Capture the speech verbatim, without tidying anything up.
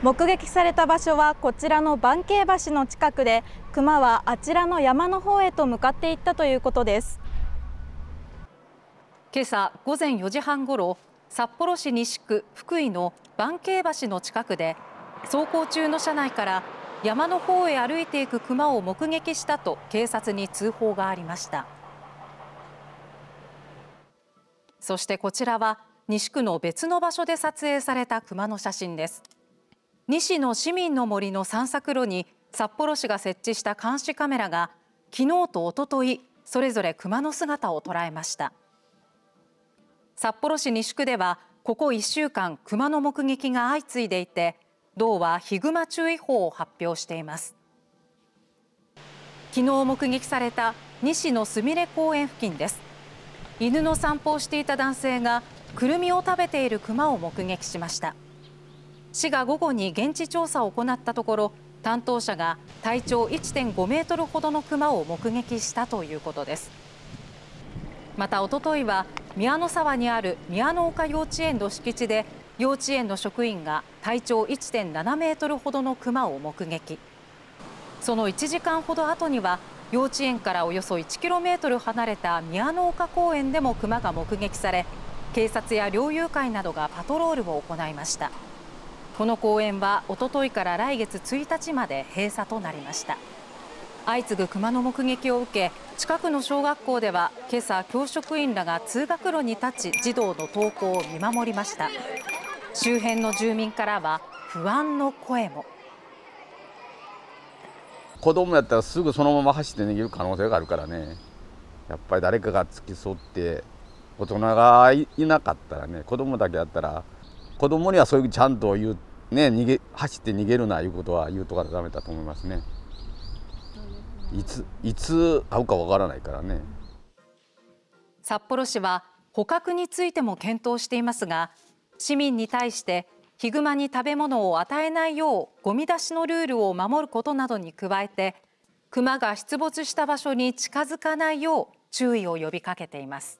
目撃された場所はこちらの番渓橋の近くで、クマはあちらの山の方へと向かっていったということです。今朝午前よじはんごろ、札幌市西区福井の番渓橋の近くで、走行中の車内から山の方へ歩いていくクマを目撃したと警察に通報がありました。そしてこちらは西区の別の場所で撮影されたクマの写真です。西の市民の森の散策路に札幌市が設置した監視カメラが昨日と一昨日それぞれクマの姿を捉えました。札幌市西区ではここいっしゅうかんクマの目撃が相次いでいて、道はヒグマ注意報を発表しています。昨日目撃された西のすみれ公園付近です。犬の散歩をしていた男性がクルミを食べているクマを目撃しました。市が午後に現地調査を行ったところ、担当者が体長 いってんごメートルほどのクマを目撃したということです。またおとといは宮の沢にある宮の丘幼稚園の敷地で、幼稚園の職員が体長 いってんななメートルほどのクマを目撃。そのいちじかんほど後には幼稚園からおよそいちキロメートル離れた宮の丘公園でもクマが目撃され、警察や猟友会などがパトロールを行いました。この公園はおとといから来月ついたちまで閉鎖となりました。相次ぐクマの目撃を受け、近くの小学校では今朝教職員らが通学路に立ち、児童の登校を見守りました。周辺の住民からは不安の声も。子供やったらすぐそのまま走って逃げる可能性があるからね、やっぱり誰かが付き添って、大人が い, いなかったらね、子供だけやったら、子供にはそういうちゃんと言うね、逃げ走って逃げるないうことは言うとかダメだと思いますね。いついつ会うかわからないからね。札幌市は捕獲についても検討していますが、市民に対してヒグマに食べ物を与えないようゴミ出しのルールを守ることなどに加えて、クマが出没した場所に近づかないよう注意を呼びかけています。